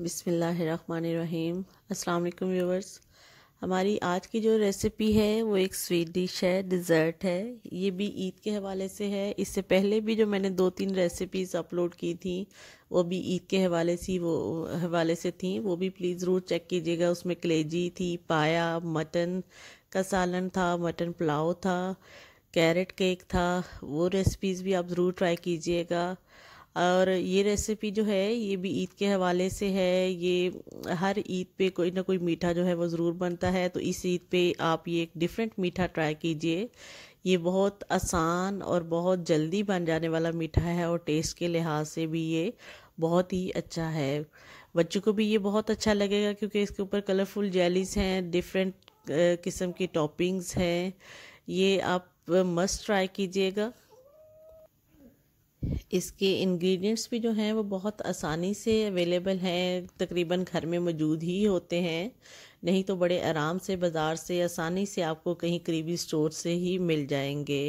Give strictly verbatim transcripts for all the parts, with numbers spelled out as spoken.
बिस्मिल्लाहिर्रहमानिर्रहीम। अस्सलाम वालेकुम व्यूवर्स। हमारी आज की जो रेसिपी है वो एक स्वीट डिश है, डिज़र्ट है। ये भी ईद के हवाले से है। इससे पहले भी जो मैंने दो तीन रेसिपीज़ अपलोड की थी वो भी ईद के हवाले से वो हवाले से थी वो भी प्लीज़ ज़रूर चेक कीजिएगा। उसमें कलेजी थी, पाया, मटन का सालन था, मटन पुलाव था, कैरेट केक था। वो रेसिपीज़ भी आप ज़रूर ट्राई कीजिएगा। और ये रेसिपी जो है ये भी ईद के हवाले से है। ये हर ईद पे कोई ना कोई मीठा जो है वो ज़रूर बनता है, तो इस ईद पे आप ये एक डिफरेंट मीठा ट्राई कीजिए। ये बहुत आसान और बहुत जल्दी बन जाने वाला मीठा है और टेस्ट के लिहाज से भी ये बहुत ही अच्छा है। बच्चों को भी ये बहुत अच्छा लगेगा क्योंकि इसके ऊपर कलरफुल जेलीज हैं, डिफरेंट किस्म की टॉपिंग्स हैं। ये आप मस्ट ट्राई कीजिएगा। इसके इंग्रेडिएंट्स भी जो हैं वो बहुत आसानी से अवेलेबल हैं, तकरीबन घर में मौजूद ही होते हैं, नहीं तो बड़े आराम से बाज़ार से आसानी से आपको कहीं करीबी स्टोर से ही मिल जाएंगे।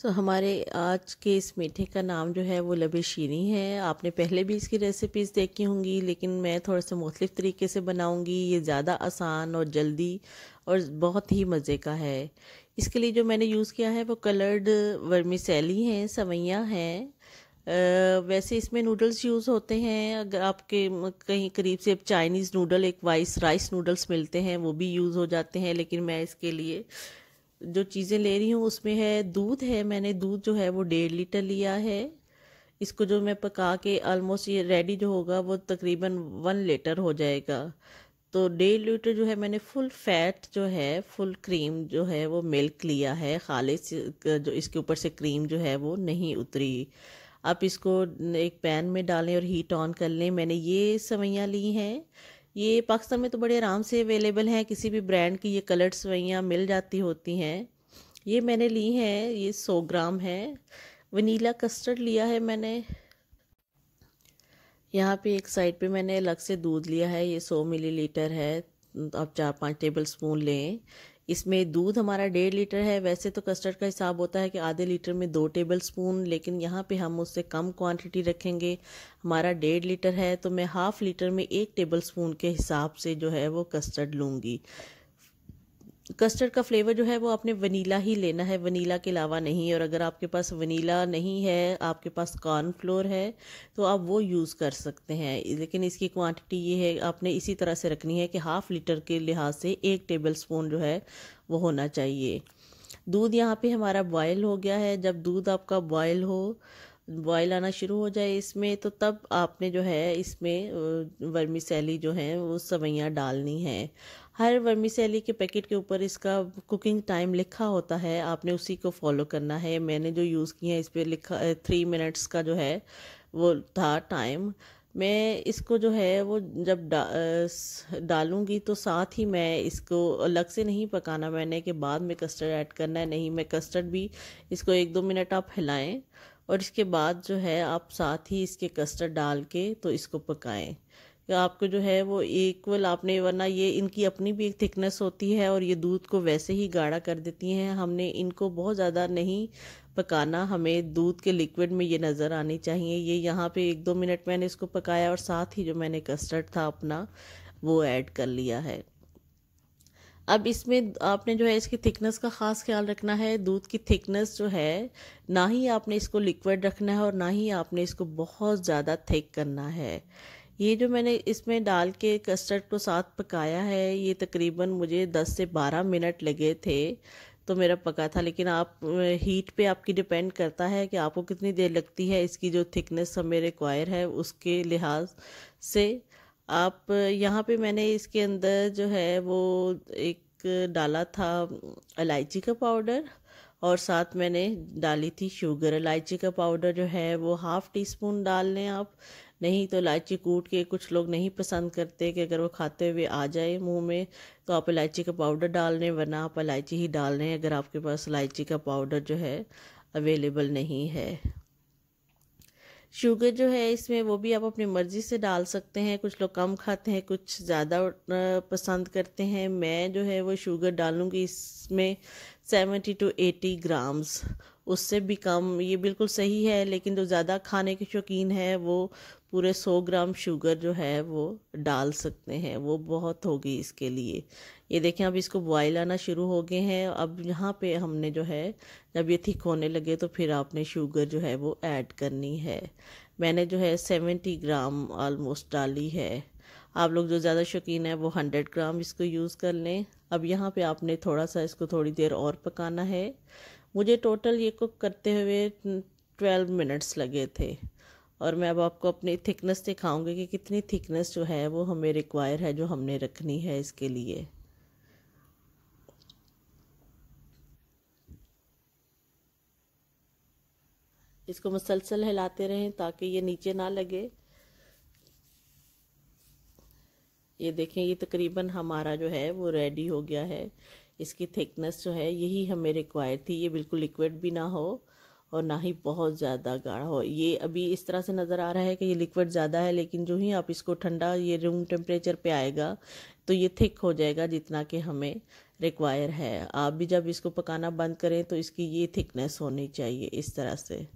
सो so, हमारे आज के इस मीठे का नाम जो है वो लबे शीरी है। आपने पहले भी इसकी रेसिपीज़ देखी होंगी, लेकिन मैं थोड़ा सा मुख्तलिफ तरीके से बनाऊंगी। ये ज़्यादा आसान और जल्दी और बहुत ही मज़े का है। इसके लिए जो मैंने यूज़ किया है वो कलर्ड वर्मीसेली हैं, सवैयाँ हैं। वैसे इसमें नूडल्स यूज़ होते हैं। अगर आपके कहीं करीब से चाइनीज़ नूडल, एक वाइस राइस नूडल्स मिलते हैं, वो भी यूज़ हो जाते हैं। लेकिन मैं इसके लिए जो चीज़ें ले रही हूँ उसमें है दूध है। मैंने दूध जो है वो डेढ़ लीटर लिया है। इसको जो मैं पका के ऑलमोस्ट ये रेडी जो होगा वो तकरीबन वन लीटर हो जाएगा। तो डेढ़ लीटर जो है मैंने फुल फैट जो है फुल क्रीम जो है वो मिल्क लिया है, खालिस जो इसके ऊपर से क्रीम जो है वो नहीं उतरी। आप इसको एक पैन में डालें और हीट ऑन कर लें। मैंने ये सवैयाँ ली हैं। ये पाकिस्तान में तो बड़े आराम से अवेलेबल हैं, किसी भी ब्रांड की ये कलर्ड सवैयाँ मिल जाती होती हैं। ये मैंने ली हैं, ये सौ ग्राम है। वनीला कस्टर्ड लिया है मैंने। यहाँ पे एक साइड पे मैंने अलग से दूध लिया है, ये सौ मिलीलीटर है। तो आप चार पाँच टेबल स्पून लें। इसमें दूध हमारा डेढ़ लीटर है। वैसे तो कस्टर्ड का हिसाब होता है कि आधे लीटर में दो टेबल स्पून, लेकिन यहाँ पे हम उससे कम क्वांटिटी रखेंगे। हमारा डेढ़ लीटर है तो मैं हाफ लीटर में एक टेबल स्पून के हिसाब से जो है वो कस्टर्ड लूँगी। कस्टर्ड का फ्लेवर जो है वो आपने वनीला ही लेना है, वनीला के अलावा नहीं। और अगर आपके पास वनीला नहीं है, आपके पास कॉर्नफ्लोर है, तो आप वो यूज़ कर सकते हैं। लेकिन इसकी क्वांटिटी ये है, आपने इसी तरह से रखनी है कि हाफ़ लीटर के लिहाज से एक टेबलस्पून जो है वो होना चाहिए। दूध यहाँ पे हमारा बॉयल हो गया है। जब दूध आपका बॉयल हो बॉयल आना शुरू हो जाए इसमें, तो तब आपने जो है इसमें वर्मीसेली जो है वो सवैयाँ डालनी है। हर वर्मीसेली के पैकेट के ऊपर इसका कुकिंग टाइम लिखा होता है, आपने उसी को फॉलो करना है। मैंने जो यूज़ किया है इस पर लिखा थ्री मिनट्स का जो है वो था टाइम। मैं इसको जो है वो जब डा, डालूंगी तो साथ ही मैं इसको अलग से नहीं पकाना मैंने कि बाद में कस्टर्ड ऐड करना है, नहीं। मैं कस्टर्ड भी इसको एक दो मिनट आप हिलाएं और इसके बाद जो है आप साथ ही इसके कस्टर्ड डाल के तो इसको पकाएं। आपको जो है वो इक्वल आपने, वरना ये इनकी अपनी भी एक थिकनेस होती है और ये दूध को वैसे ही गाढ़ा कर देती हैं। हमने इनको बहुत ज़्यादा नहीं पकाना, हमें दूध के लिक्विड में ये नज़र आनी चाहिए। ये यहाँ पे एक दो मिनट मैंने इसको पकाया और साथ ही जो मैंने कस्टर्ड था अपना वो ऐड कर लिया है। अब इसमें आपने जो है इसकी थिकनेस का ख़ास ख्याल रखना है। दूध की थिकनेस जो है, ना ही आपने इसको लिक्विड रखना है और ना ही आपने इसको बहुत ज़्यादा थिक करना है। ये जो मैंने इसमें डाल के कस्टर्ड को साथ पकाया है, ये तकरीबन मुझे दस से बारह मिनट लगे थे तो मेरा पका था। लेकिन आप हीट पे आपकी डिपेंड करता है कि आपको कितनी देर लगती है। इसकी जो थिकनेस हमें रिक्वायर है उसके लिहाज से आप यहाँ पे मैंने इसके अंदर जो है वो एक डाला था इलायची का पाउडर और साथ मैंने डाली थी शुगर। इलायची का पाउडर जो है वो हाफ़ टी स्पून डाल लें आप, नहीं तो इलायची कूट के कुछ लोग नहीं पसंद करते कि अगर वो खाते हुए आ जाए मुंह में, तो आप इलायची का पाउडर डाल लें, वरना आप इलायची ही डाल लें अगर आपके पास इलायची का पाउडर जो है अवेलेबल नहीं है। शुगर जो है इसमें वो भी आप अपनी मर्ज़ी से डाल सकते हैं, कुछ लोग कम खाते हैं, कुछ ज़्यादा पसंद करते हैं। मैं जो है वो शुगर डालूँगी इसमें सेवेंटी टू एटी ग्राम्स, उससे भी कम। ये बिल्कुल सही है, लेकिन जो ज़्यादा खाने के शौकीन है वो पूरे सौ ग्राम शुगर जो है वो डाल सकते हैं, वो बहुत होगी इसके लिए। ये देखें अब इसको बॉयल आना शुरू हो गए हैं। अब यहाँ पे हमने जो है जब ये थिक होने लगे तो फिर आपने शुगर जो है वो ऐड करनी है। मैंने जो है सेवेंटी ग्राम आलमोस्ट डाली है, आप लोग जो ज़्यादा शौकीन है वो हंड्रेड ग्राम इसको यूज़ कर लें। अब यहाँ पे आपने थोड़ा सा इसको थोड़ी देर और पकाना है। मुझे टोटल ये कुक करते हुए ट्वेल्व मिनट्स लगे थे, और मैं अब आपको अपनी थिकनेस दिखाऊंगी कि कितनी थिकनेस जो है वो हमें रिक्वायर है, जो हमने रखनी है इसके लिए। इसको मुसलसल हिलाते रहें ताकि ये नीचे ना लगे। ये देखें, ये तकरीबन हमारा जो है वो रेडी हो गया है। इसकी थिकनेस जो है यही हमें रिक्वायर थी। ये बिल्कुल लिक्विड भी ना हो और ना ही बहुत ज़्यादा गाढ़ा हो। ये अभी इस तरह से नज़र आ रहा है कि ये लिक्विड ज़्यादा है, लेकिन जो ही आप इसको ठंडा ये रूम टेम्परेचर पे आएगा तो ये थिक हो जाएगा जितना कि हमें रिक्वायर है। आप भी जब इसको पकाना बंद करें तो इसकी ये थिकनेस होनी चाहिए इस तरह से।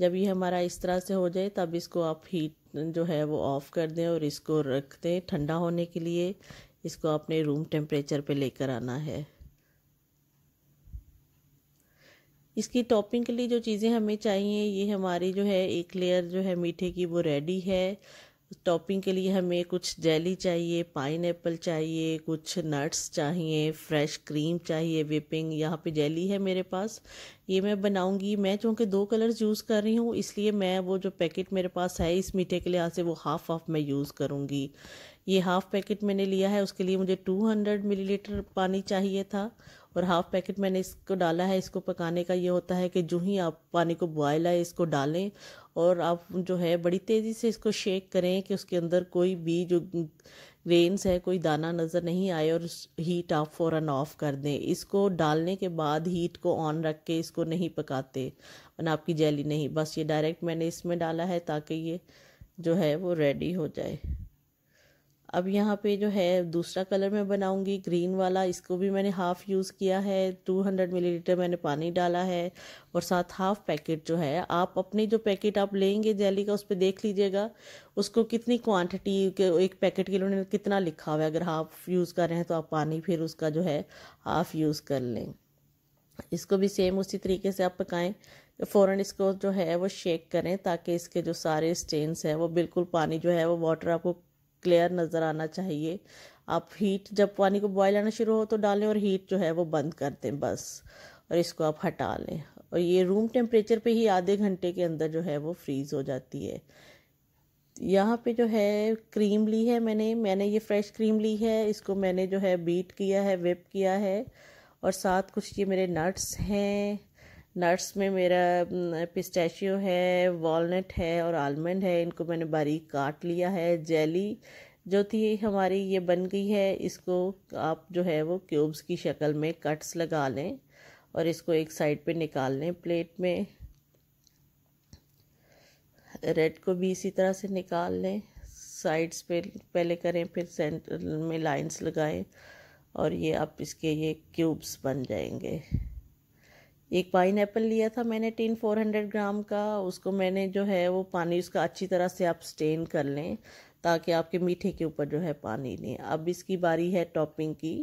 जब ये हमारा इस तरह से हो जाए तब इसको आप हीट जो है वो ऑफ़ कर दें और इसको रख दें ठंडा होने के लिए। इसको अपने रूम टेम्परेचर पे लेकर आना है। इसकी टॉपिंग के लिए जो चीज़ें हमें चाहिए, ये हमारी जो है एक लेयर जो है मीठे की वो रेडी है। टॉपिंग के लिए हमें कुछ जेली चाहिए, पाइनएप्पल चाहिए, कुछ नट्स चाहिए, फ्रेश क्रीम चाहिए, विपिंग। यहाँ पे जेली है मेरे पास, ये मैं बनाऊंगी। मैं चूँकि दो कलर्स यूज़ कर रही हूँ इसलिए मैं वो जो पैकेट मेरे पास है इस मीठे के लिहाज से वो हाफ़ हाफ़ मैं यूज़ करूँगी। ये हाफ़ पैकेट मैंने लिया है, उसके लिए मुझे टू हंड्रेड मिली लीटर पानी चाहिए था और हाफ़ पैकेट मैंने इसको डाला है। इसको पकाने का ये होता है कि जो ही आप पानी को बॉयल आए इसको डालें और आप जो है बड़ी तेज़ी से इसको शेक करें कि उसके अंदर कोई भी जो ग्रेन्स है कोई दाना नज़र नहीं आए, और हीट आप फ़ौरन ऑफ़ कर दें। इसको डालने के बाद हीट को ऑन रख के इसको नहीं पकाते वरना आपकी जेली नहीं। बस ये डायरेक्ट मैंने इसमें डाला है ताकि ये जो है वो रेडी हो जाए। अब यहाँ पे जो है दूसरा कलर मैं बनाऊंगी, ग्रीन वाला। इसको भी मैंने हाफ़ यूज़ किया है, टू हंड्रेड मिलीलीटर मैंने पानी डाला है और साथ हाफ़ पैकेट जो है। आप अपने जो पैकेट आप लेंगे जेली का उस पर देख लीजिएगा उसको कितनी क्वांटिटी, एक पैकेट के लिए कितना लिखा हुआ है। अगर हाफ़ यूज़ कर रहे हैं तो आप पानी फिर उसका जो है हाफ़ यूज़ कर लें। इसको भी सेम उसी तरीके से आप पकाएँ। फ़ौरन इसको जो है वो शेक करें ताकि इसके जो सारे स्टेन्स हैं वो बिल्कुल पानी जो है वो वाटर आपको क्लियर नज़र आना चाहिए। आप हीट जब पानी को बॉयल आना शुरू हो तो डालें और हीट जो है वो बंद कर दें बस, और इसको आप हटा लें। और ये रूम टेम्परेचर पे ही आधे घंटे के अंदर जो है वो फ्रीज़ हो जाती है। यहाँ पे जो है क्रीम ली है मैंने, मैंने ये फ्रेश क्रीम ली है। इसको मैंने जो है बीट किया है, व्हिप किया है, और साथ कुछ ये मेरे नट्स हैं। नट्स में मेरा पिस्ताशियो है, वॉलनट है और आलमंड है, इनको मैंने बारीक काट लिया है। जेली जो थी हमारी ये बन गई है। इसको आप जो है वो क्यूब्स की शक्ल में कट्स लगा लें और इसको एक साइड पे निकाल लें प्लेट में। रेड को भी इसी तरह से निकाल लें, साइड्स पे पहले करें फिर सेंटर में लाइंस लगाएं और ये आप इसके ये क्यूब्स बन जाएंगे। एक पाइनएप्पल लिया था मैंने टिन फोर हंड्रेड ग्राम का, उसको मैंने जो है वो पानी उसका अच्छी तरह से आप स्टेन कर लें ताकि आपके मीठे के ऊपर जो है पानी लें। अब इसकी बारी है टॉपिंग की।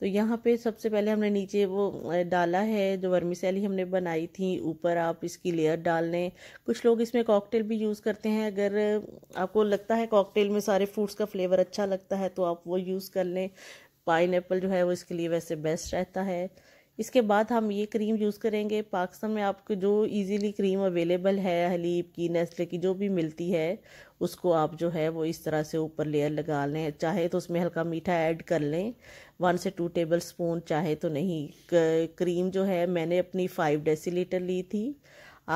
तो यहाँ पे सबसे पहले हमने नीचे वो डाला है जो वर्मीसेली हमने बनाई थी, ऊपर आप इसकी लेयर डाल लें। कुछ लोग इसमें कॉकटेल भी यूज़ करते हैं। अगर आपको लगता है कॉकटेल में सारे फ्रूट्स का फ्लेवर अच्छा लगता है तो आप वो यूज़ कर लें। पाइनएप्पल जो है वो इसके लिए वैसे बेस्ट रहता है। इसके बाद हम ये क्रीम यूज़ करेंगे। पाकिस्तान में आपको जो इजीली क्रीम अवेलेबल है, हलीब की, नेस्ले की, जो भी मिलती है, उसको आप जो है वो इस तरह से ऊपर लेयर लगा लें। चाहे तो उसमें हल्का मीठा ऐड कर लें, वन से टू टेबल स्पून, चाहे तो नहीं। क्रीम जो है मैंने अपनी फाइव डेसीलीटर ली थी,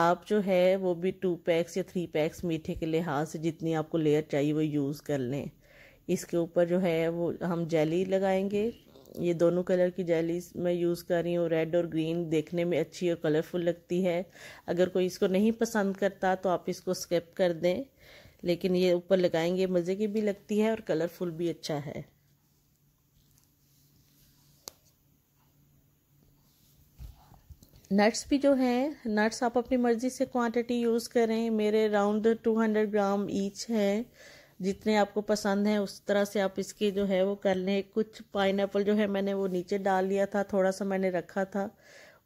आप जो है वो भी टू पैक्स या थ्री पैक्स मीठे के लिहाज से जितनी आपको लेयर चाहिए वो यूज़ कर लें। इसके ऊपर जो है वो हम जेली लगाएंगे। ये दोनों कलर की जेली मैं यूज़ कर रही हूँ, रेड और ग्रीन, देखने में अच्छी और कलरफुल लगती है। अगर कोई इसको नहीं पसंद करता तो आप इसको स्किप कर दें, लेकिन ये ऊपर लगाएंगे मज़े की भी लगती है और कलरफुल भी अच्छा है। नट्स भी जो हैं, नट्स आप अपनी मर्ज़ी से क्वांटिटी यूज़ करें। मेरे राउंड दो सौ ग्राम ईच हैं, जितने आपको पसंद हैं उस तरह से आप इसके जो है वो कर लें। कुछ पाइनएप्पल जो है मैंने वो नीचे डाल लिया था, थोड़ा सा मैंने रखा था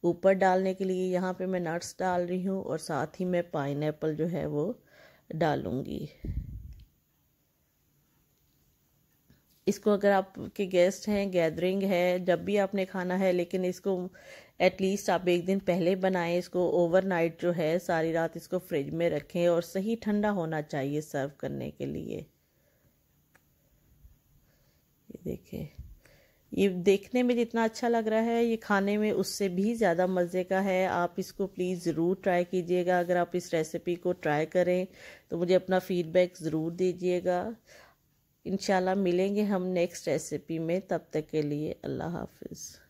ऊपर डालने के लिए। यहाँ पे मैं नट्स डाल रही हूँ और साथ ही मैं पाइनएप्पल जो है वो डालूँगी। इसको अगर आपके गेस्ट हैं, गैदरिंग है, जब भी आपने खाना है, लेकिन इसको एटलीस्ट आप एक दिन पहले बनाएं। इसको ओवरनाइट जो है सारी रात इसको फ्रिज में रखें और सही ठंडा होना चाहिए सर्व करने के लिए। ये देखें, ये देखने में जितना अच्छा लग रहा है ये खाने में उससे भी ज़्यादा मज़े का है। आप इसको प्लीज़ ज़रूर ट्राई कीजिएगा। अगर आप इस रेसिपी को ट्राई करें तो मुझे अपना फ़ीडबैक ज़रूर दीजिएगा। इंशाल्लाह मिलेंगे हम नेक्स्ट रेसिपी में, तब तक के लिए अल्लाह हाफिज़।